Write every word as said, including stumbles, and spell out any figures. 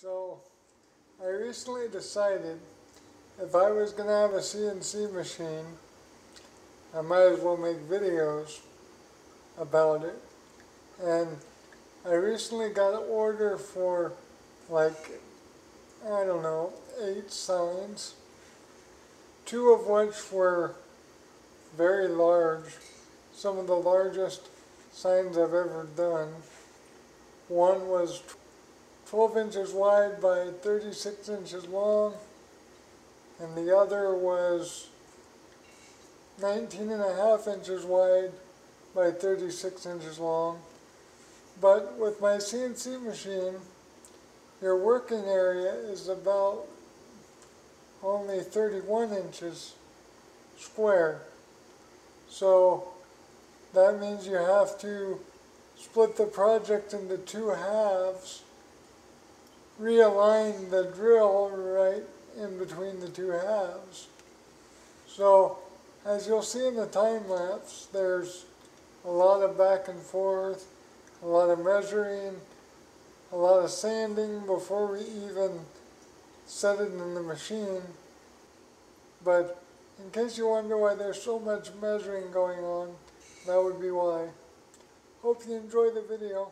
So I recently decided if I was going to have a C N C machine, I might as well make videos about it. And I recently got an order for, like, I don't know, eight signs, two of which were very large, some of the largest signs I've ever done. One was twelve inches wide by thirty-six inches long, and the other was nineteen and a half inches wide by thirty-six inches long. But with my C N C machine, your working area is about only thirty-one inches square. So that means you have to split the project into two halves, realign the drill right in between the two halves. So as you'll see in the time lapse, there's a lot of back and forth, a lot of measuring, a lot of sanding before we even set it in the machine. But in case you wonder why there's so much measuring going on, that would be why. Hope you enjoy the video.